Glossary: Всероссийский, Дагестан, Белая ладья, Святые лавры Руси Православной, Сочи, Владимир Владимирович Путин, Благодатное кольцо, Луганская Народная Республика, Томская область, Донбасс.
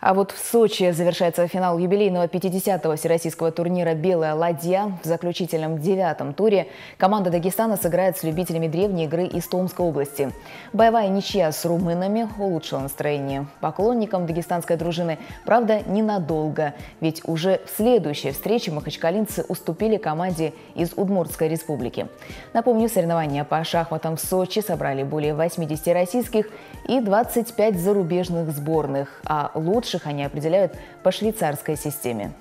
А вот в Сочи завершается финал юбилейного 50-го всероссийского турнира «Белая ладья». В заключительном 9-м туре команда Дагестана сыграет с любителями древней игры из Томской области. Боевая ничья с румынами улучшила настроение поклонникам дагестанской дружины. Правда, ненадолго, ведь уже в следующей встрече махачкалинцы уступили команде из Удмуртской республики. Напомню, соревнования по шахматам в Сочи собрали более 80 российских и 25 зарубежных сборных, а лучших они определяют по швейцарской системе.